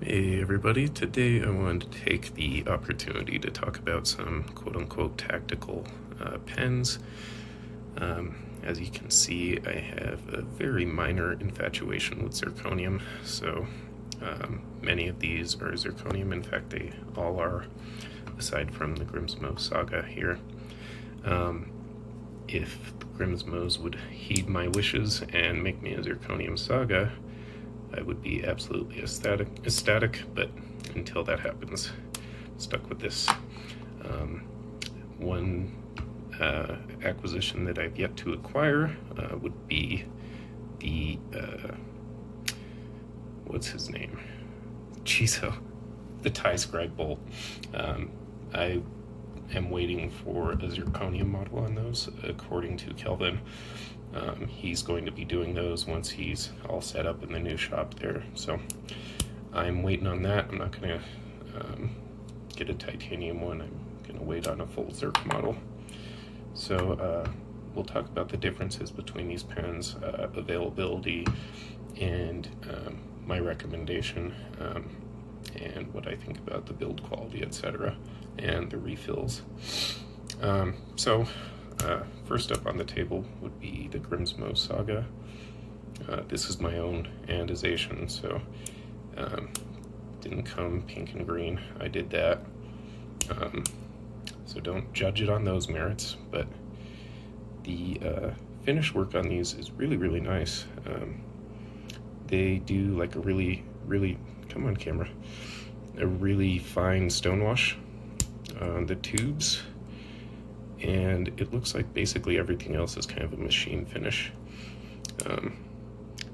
Hey everybody, today I wanted to take the opportunity to talk about some quote-unquote tactical pens. As you can see, I have a very minor infatuation with zirconium, so many of these are zirconium. In fact, they all are, aside from the Grimsmo saga here. If the Grimsmos would heed my wishes and make me a zirconium saga, I would be absolutely ecstatic, but until that happens, I'm stuck with this. One acquisition that I've yet to acquire would be the, what's his name? Chiso, the TIE Scribe Bolt. I am waiting for a zirconium model on those, according to Kelvin. He's going to be doing those once he's all set up in the new shop there, so I'm waiting on that. I'm not going to get a titanium one. I'm going to wait on a full zirc model. So we'll talk about the differences between these pens, availability, and my recommendation, and what I think about the build quality, etc., and the refills. First up on the table would be the Grimsmo Saga. This is my own andization, so didn't come pink and green. I did that. So don't judge it on those merits, but the finish work on these is really, really nice. They do like a really, really, come on camera, a really fine stonewash on the tubes. And it looks like basically everything else is kind of a machine finish.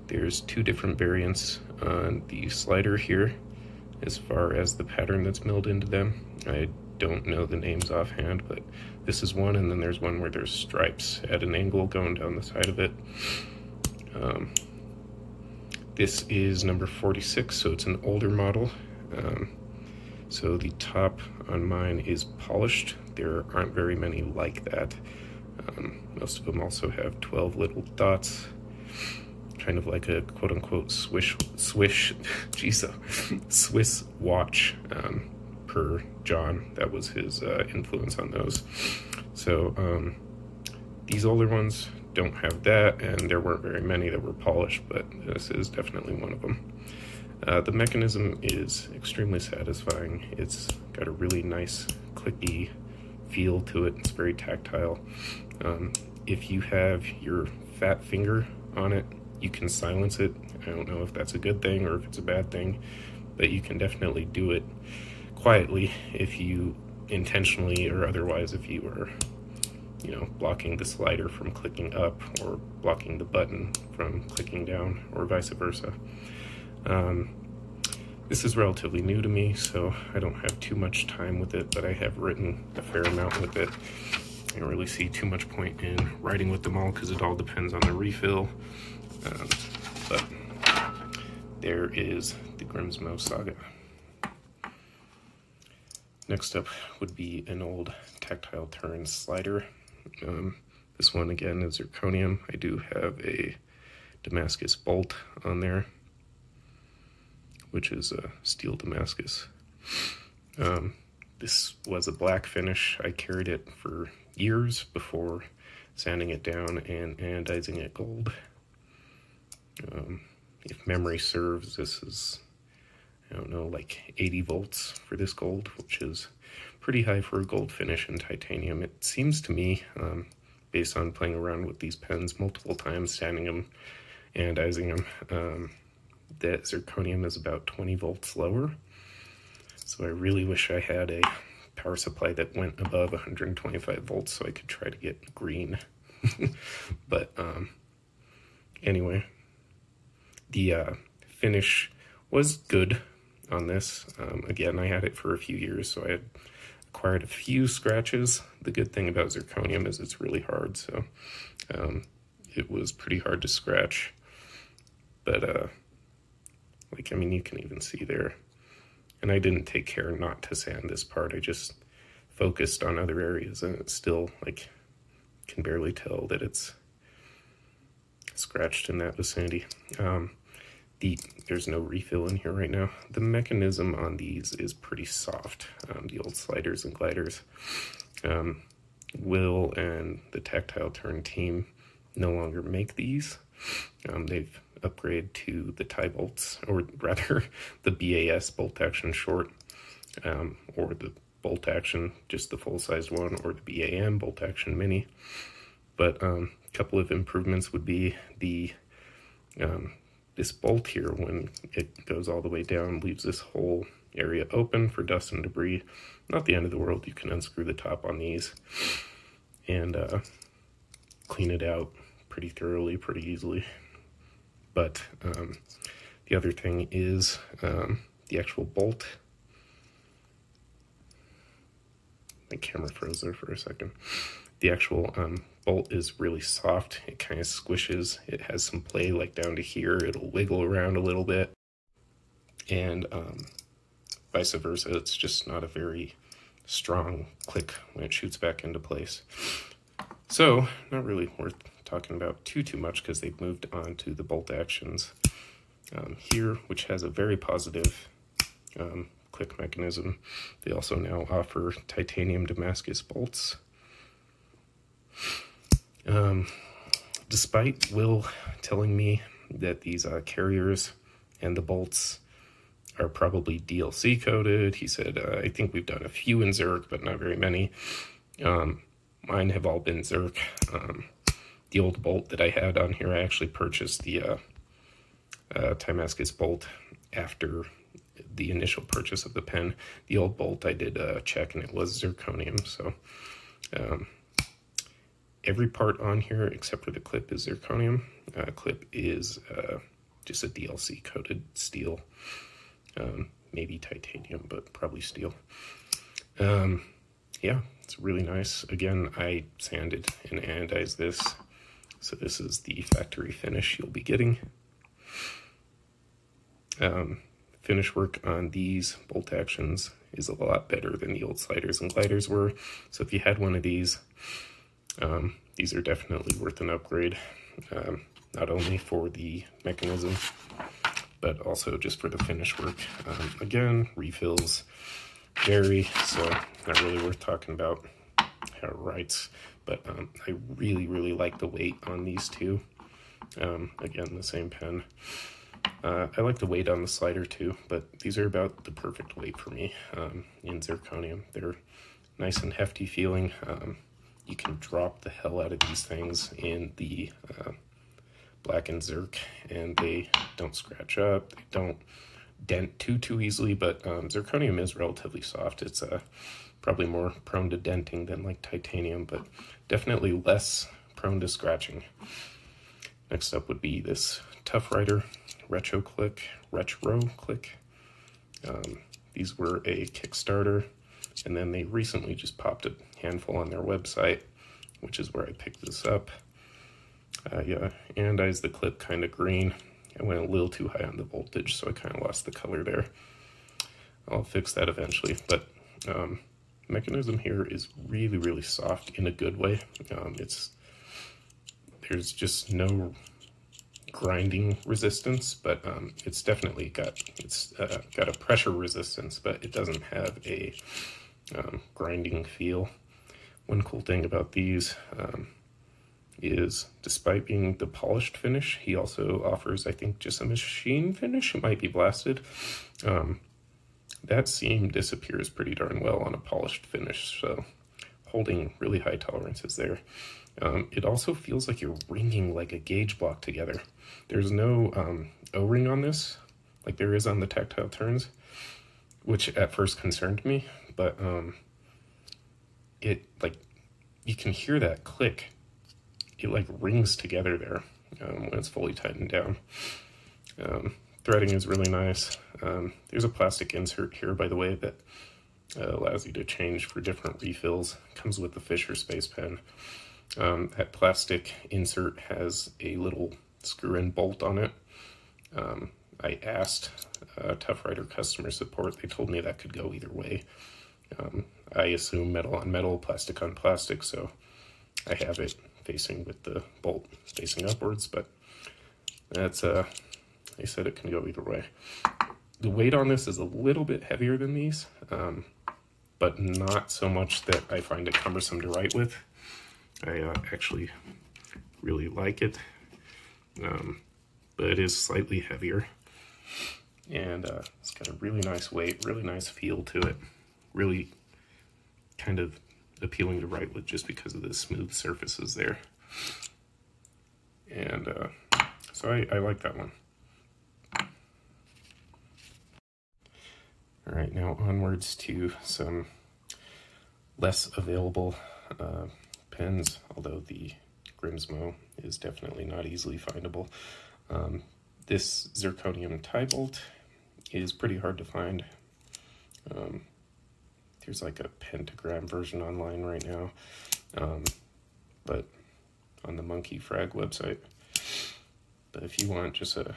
There's two different variants on the slider here as far as the pattern that's milled into them. I don't know the names offhand, but this is one, and then there's one where there's stripes at an angle going down the side of it. This is number 46, so it's an older model. So the top on mine is polished. There aren't very many like that. Most of them also have 12 little dots, kind of like a quote-unquote swish, Swiss watch per John. That was his influence on those. So these older ones don't have that, and there weren't very many that were polished, but this is definitely one of them. The mechanism is extremely satisfying. It's got a really nice clicky feel to it. It's very tactile. If you have your fat finger on it, you can silence it. I don't know if that's a good thing or if it's a bad thing, but you can definitely do it quietly if you intentionally or otherwise, if you were, you know, blocking the slider from clicking up or blocking the button from clicking down or vice versa. This is relatively new to me, so I don't have too much time with it, but I have written a fair amount with it. I don't really see too much point in writing with them all because it all depends on the refill. But there is the Grimsmo Saga. Next up would be an old Tactile Turn slider. This one again is zirconium. I do have a Damascus bolt on there, which is a steel Damascus. This was a black finish. I carried it for years before sanding it down and anodizing it gold. If memory serves, this is, I don't know, like 80 volts for this gold, which is pretty high for a gold finish in titanium. It seems to me, based on playing around with these pens multiple times, sanding them, anodizing them, that zirconium is about 20 volts lower, so I really wish I had a power supply that went above 125 volts so I could try to get green. But anyway, the finish was good on this. Again, I had it for a few years, so I had acquired a few scratches. The good thing about zirconium is it's really hard, so it was pretty hard to scratch, but like, I mean, you can even see there. And I didn't take care not to sand this part. I just focused on other areas, and it's still, like, can barely tell that it's scratched in that vicinity. There's no refill in here right now. The mechanism on these is pretty soft. The old sliders and gliders. Will and the Tactile Turn team no longer make these. They've upgraded to the TiBolts, or rather the BAS bolt action short, or the bolt action, just the full-sized one, or the BAM bolt action mini. But a couple of improvements would be the this bolt here, when it goes all the way down, leaves this whole area open for dust and debris. Not the end of the world, you can unscrew the top on these and clean it out pretty thoroughly, pretty easily. But the other thing is the actual bolt. My camera froze there for a second. The actual bolt is really soft. It kind of squishes. It has some play, like down to here. It'll wiggle around a little bit. And vice versa, it's just not a very strong click when it shoots back into place. So, not really worth talking about too much, because they've moved on to the bolt actions here, which has a very positive click mechanism. They also now offer titanium Damascus bolts. Despite Will telling me that these carriers and the bolts are probably DLC coded. He said, I think we've done a few in Zerk, but not very many. Mine have all been Zerk. The old bolt that I had on here, I actually purchased the Timascus bolt after the initial purchase of the pen. The old bolt I did check, and it was zirconium. So every part on here except for the clip is zirconium. Clip is just a DLC coated steel. Maybe titanium, but probably steel. Yeah, it's really nice. Again, I sanded and anodized this, so this is the factory finish you'll be getting. Finish work on these bolt actions is a lot better than the old sliders and gliders were, so if you had one of these are definitely worth an upgrade, not only for the mechanism, but also just for the finish work. Again, refills vary, so not really worth talking about how it writes, but I really, really like the weight on these two. Again, the same pen. I like the weight on the slider too, but these are about the perfect weight for me in zirconium. They're nice and hefty feeling. You can drop the hell out of these things in the black and Zerk, and they don't scratch up, they don't dent too easily, but zirconium is relatively soft. It's probably more prone to denting than like titanium, but definitely less prone to scratching. Next up would be this Tuffwriter Retro Click. These were a Kickstarter, and then they recently just popped a handful on their website, which is where I picked this up. Yeah, anodized the clip kind of green. I went a little too high on the voltage, so I kind of lost the color there. I'll fix that eventually, but mechanism here is really, really soft in a good way. There's just no grinding resistance, but it's definitely got a pressure resistance, but it doesn't have a grinding feel. One cool thing about these is, despite being the polished finish, he also offers, I think, just a machine finish. It might be blasted. That seam disappears pretty darn well on a polished finish, so holding really high tolerances there. It also feels like you're ringing like a gauge block together. There's no O-ring on this, like there is on the Tactile Turns, which at first concerned me, but you can hear that click. It like rings together there when it's fully tightened down. Threading is really nice. There's a plastic insert here, by the way, that allows you to change for different refills. Comes with the Fisher Space Pen. That plastic insert has a little screw-in bolt on it. I asked Tuffwriter customer support. They told me that could go either way. I assume metal on metal, plastic on plastic, so I have it facing with the bolt facing upwards, but that's They said it can go either way. The weight on this is a little bit heavier than these, but not so much that I find it cumbersome to write with. I actually really like it, but it is slightly heavier. And it's got a really nice weight, really nice feel to it, really kind of appealing to write with just because of the smooth surfaces there. And so I like that one. All right, now onwards to some less available pens, although the Grimsmo is definitely not easily findable. This zirconium TiBolt is pretty hard to find. There's like a pentagram version online right now, but on the Monkey Frag website. But if you want just a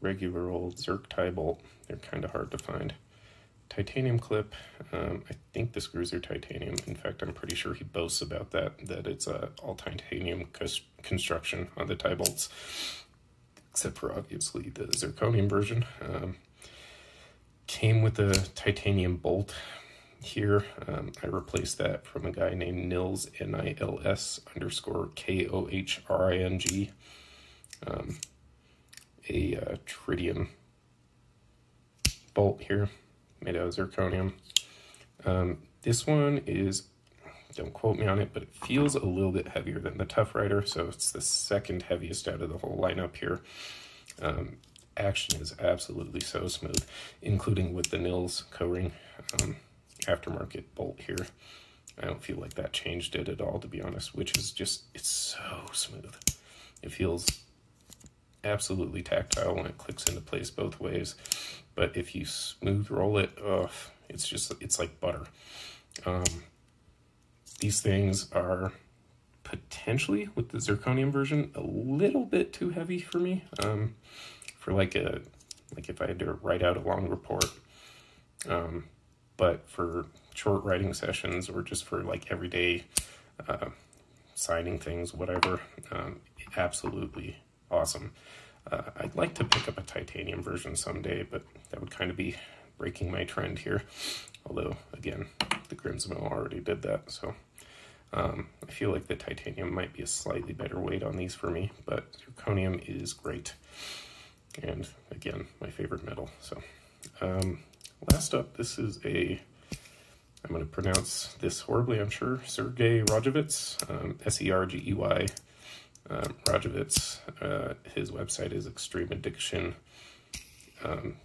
regular old zirc TiBolt, they're kind of hard to find. Titanium clip, I think the screws are titanium. In fact, I'm pretty sure he boasts about that it's all titanium construction on the TiBolts, except for obviously the zirconium version. Came with a titanium bolt here. I replaced that from a guy named Nils, Nils_Kohring, a tritium bolt here, made out of zirconium. This one is, don't quote me on it, but it feels a little bit heavier than the Tuffwriter, so it's the second heaviest out of the whole lineup here. Action is absolutely so smooth, including with the Nils Kohring aftermarket bolt here. I don't feel like that changed it at all, to be honest, which is just, it's so smooth. It feels absolutely tactile when it clicks into place both ways, but if you smooth roll it, it's just, it's like butter. These things are potentially, with the zirconium version, a little bit too heavy for me. For like if I had to write out a long report, but for short writing sessions or just for like everyday signing things, whatever, absolutely awesome. I'd like to pick up a titanium version someday, but that would kind of be breaking my trend here. Although, again, the Grimsmo already did that, so I feel like the titanium might be a slightly better weight on these for me, but zirconium is great. And, again, my favorite metal. So, last up, this is a, I'm going to pronounce this horribly, I'm sure, Sergey Rogovets, S-E-R-G-E-Y. Rogovets, his website is Extreme Addiction.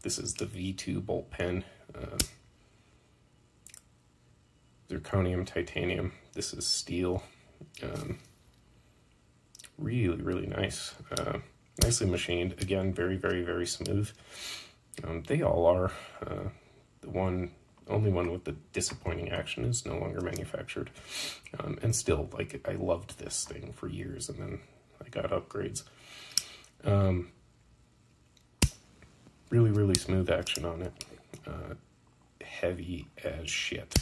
This is the V2 bolt pen, zirconium, titanium. This is steel. Really, really nice. Nicely machined. Again, very, very, very smooth. They all are. The only one with the disappointing action is no longer manufactured. And still, like, I loved this thing for years, and then I got upgrades. Really, really smooth action on it. Heavy as shit.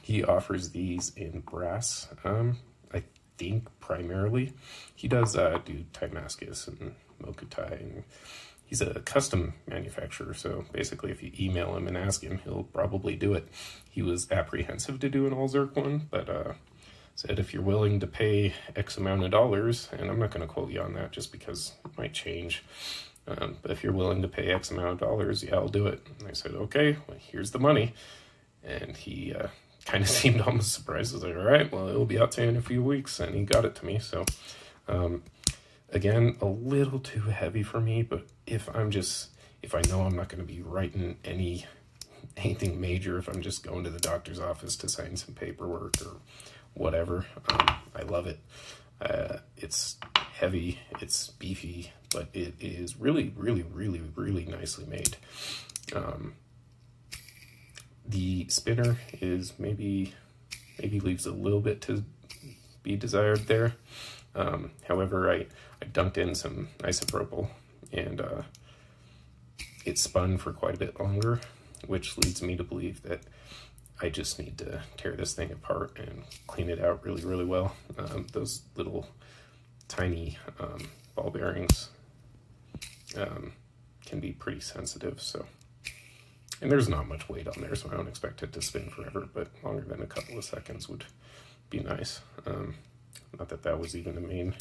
He offers these in brass, I think, primarily. He does do Timascus and Mokutai, and he's a custom manufacturer, so basically if you email him and ask him, he'll probably do it. He was apprehensive to do an all-zirc one, but said if you're willing to pay X amount of dollars, and I'm not going to quote you on that just because it might change, but if you're willing to pay X amount of dollars, yeah, I'll do it. And I said, okay, well, here's the money. And he kind of seemed almost surprised. I was like, all right, well, it'll be out to you in a few weeks, and he got it to me, so... Again, a little too heavy for me, but if I know I'm not going to be writing anything major, if I'm just going to the doctor's office to sign some paperwork or whatever, I love it. It's heavy, it's beefy, but it is really, really, really, really nicely made. The spinner is maybe leaves a little bit to be desired there. However, I dunked in some isopropyl, and it spun for quite a bit longer, which leads me to believe that I just need to tear this thing apart and clean it out really, really well. Those little tiny ball bearings can be pretty sensitive, so. And there's not much weight on there, so I don't expect it to spin forever, but longer than a couple of seconds would be nice. Not that that was even the main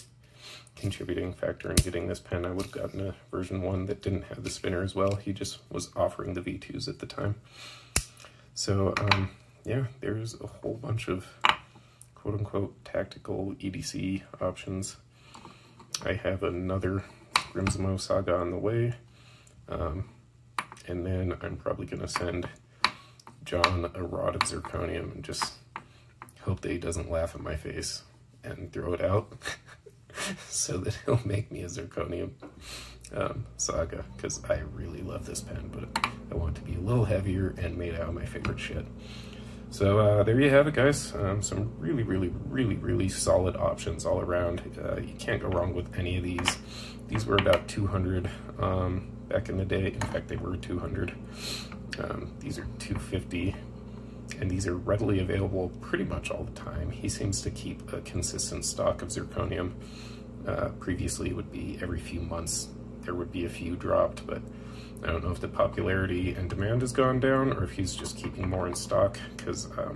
contributing factor in getting this pen. I would have gotten a version 1 that didn't have the spinner as well. He just was offering the V2s at the time. So, yeah, there's a whole bunch of quote-unquote tactical EDC options. I have another Grimsmo Saga on the way. And then I'm probably going to send John a rod of zirconium and just hope that he doesn't laugh at my face and throw it out so that he'll make me a zirconium Saga, because I really love this pen, but I want it to be a little heavier and made out of my favorite shit. So there you have it, guys. Some really solid options all around. You can't go wrong with any of these. These were about 200 back in the day. In fact, they were 200. These are 250, and these are readily available pretty much all the time. He seems to keep a consistent stock of zirconium. Previously, it would be every few months there would be a few dropped, but I don't know if the popularity and demand has gone down or if he's just keeping more in stock, because they're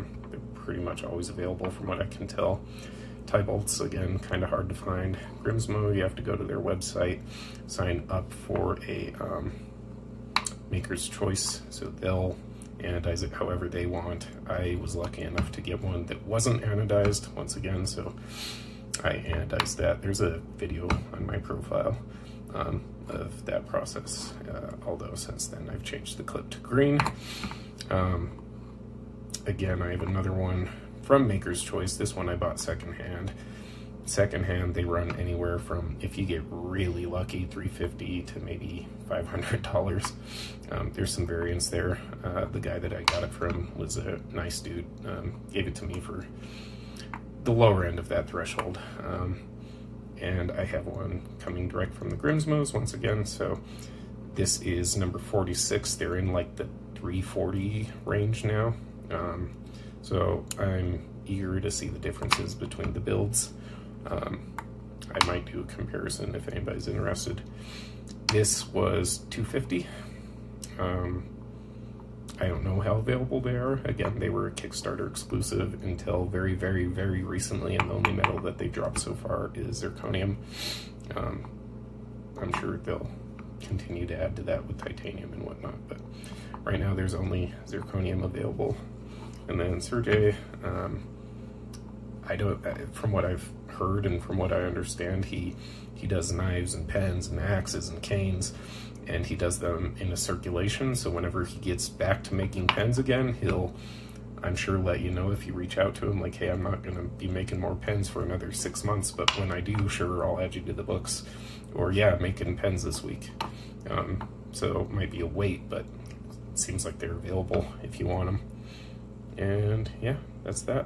pretty much always available from what I can tell. TiBolt's, again, kind of hard to find. Grimsmo, you have to go to their website, sign up for a maker's choice, so they'll anodize it however they want. I was lucky enough to get one that wasn't anodized, once again, so I anodized that. There's a video on my profile of that process, although since then I've changed the clip to green. Again, I have another one from Maker's Choice. This one I bought secondhand. Secondhand, they run anywhere from, if you get really lucky, $350 to maybe $500. There's some variance there. The guy that I got it from was a nice dude. Gave it to me for the lower end of that threshold. And I have one coming direct from the Grimsmos once again, so this is number 46. They're in like the 340 range now, so I'm eager to see the differences between the builds. I might do a comparison if anybody's interested. This was 250. I don't know how available they are. Again, they were a Kickstarter exclusive until very recently, and the only metal that they dropped so far is zirconium. I'm sure they'll continue to add to that with titanium and whatnot, but right now there's only zirconium available. And then Sergey, I don't, from what I've heard and from what I understand, he does knives and pens and axes and canes, and he does them in a circulation, so whenever he gets back to making pens again, he'll, I'm sure, let you know if you reach out to him, like, hey, I'm not going to be making more pens for another 6 months, but when I do, sure, I'll add you to the books, or yeah, making pens this week. So it might be a wait, but it seems like they're available if you want them. And yeah, that's that.